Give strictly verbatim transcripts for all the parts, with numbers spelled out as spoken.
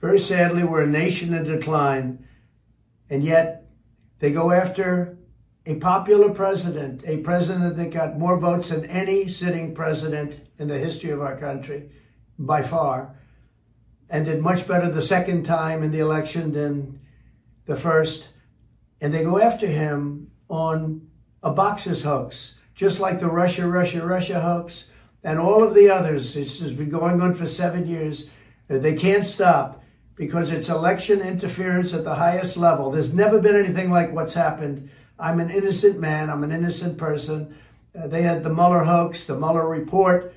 Very sadly, we're a nation in decline, and yet they go after a popular president, a president that got more votes than any sitting president in the history of our country, by far, and did much better the second time in the election than the first. And they go after him on a boxes hoax, just like the Russia, Russia, Russia hoax and all of the others. It's just been going on for seven years. They can't stop because it's election interference at the highest level. There's never been anything like what's happened. I'm an innocent man. I'm an innocent person. Uh, they had the Mueller hoax, the Mueller report,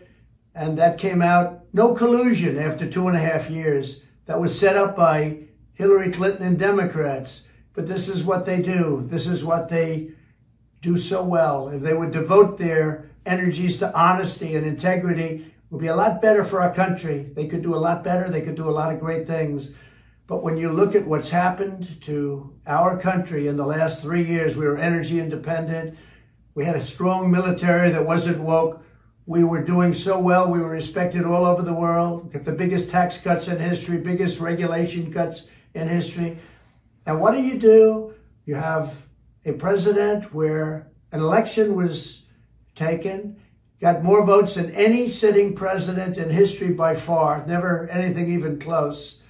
and that came out. No collusion after two and a half years. That was set up by Hillary Clinton and Democrats. But this is what they do. This is what they do so well. If they would devote their energies to honesty and integrity, it would be a lot better for our country. They could do a lot better. They could do a lot of great things. But when you look at what's happened to our country in the last three years, we were energy independent. We had a strong military that wasn't woke. We were doing so well. We were respected all over the world. We got the biggest tax cuts in history, biggest regulation cuts in history. And what do you do? You have a president where an election was taken, got more votes than any sitting president in history by far, never anything even close.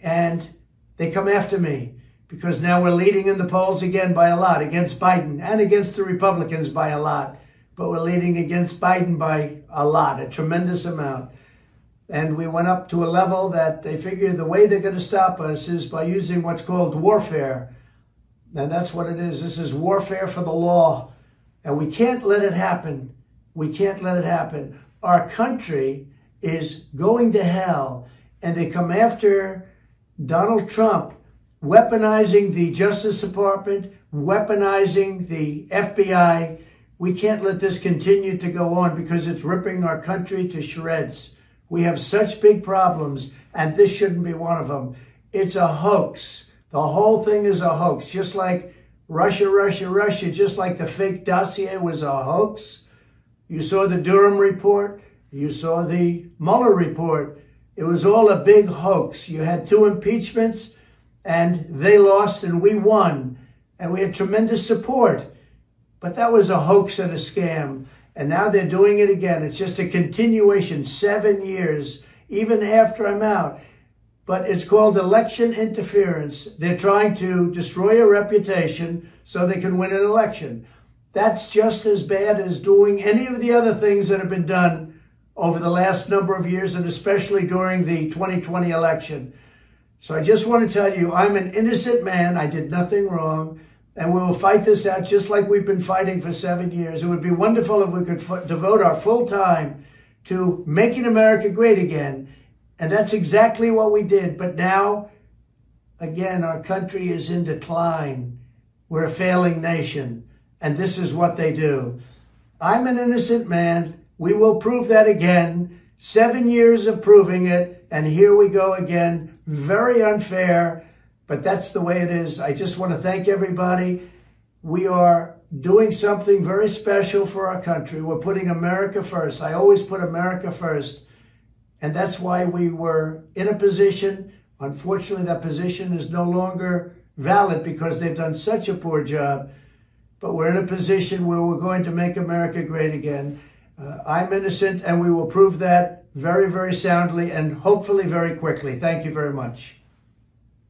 And they come after me because now we're leading in the polls again by a lot against Biden and against the Republicans by a lot. But we're leading against Biden by a lot, a tremendous amount. And we went up to a level that they figure the way they're going to stop us is by using what's called warfare. And that's what it is. This is warfare for the law. And we can't let it happen. We can't let it happen. Our country is going to hell. And they come after Donald Trump, weaponizing the Justice Department, weaponizing the F B I. We can't let this continue to go on because it's ripping our country to shreds. We have such big problems, and this shouldn't be one of them. It's a hoax. The whole thing is a hoax, just like Russia, Russia, Russia, just like the fake dossier was a hoax. You saw the Durham report. You saw the Mueller report. It was all a big hoax. You had two impeachments, and they lost, and we won. And we had tremendous support. But that was a hoax and a scam. And now they're doing it again. It's just a continuation, seven years, even after I'm out. But it's called election interference. They're trying to destroy a reputation so they can win an election. That's just as bad as doing any of the other things that have been done over the last number of years, and especially during the twenty twenty election. So I just want to tell you, I'm an innocent man. I did nothing wrong. And we will fight this out just like we've been fighting for seven years. It would be wonderful if we could f- devote our full time to making America great again. And that's exactly what we did. But now, again, our country is in decline. We're a failing nation. And this is what they do. I'm an innocent man. We will prove that again. Seven years of proving it. And here we go again. Very unfair. But that's the way it is. I just want to thank everybody. We are doing something very special for our country. We're putting America first. I always put America first. And that's why we were in a position. Unfortunately, that position is no longer valid because they've done such a poor job. But we're in a position where we're going to make America great again. Uh, I'm innocent, and we will prove that very, very soundly and hopefully very quickly. Thank you very much.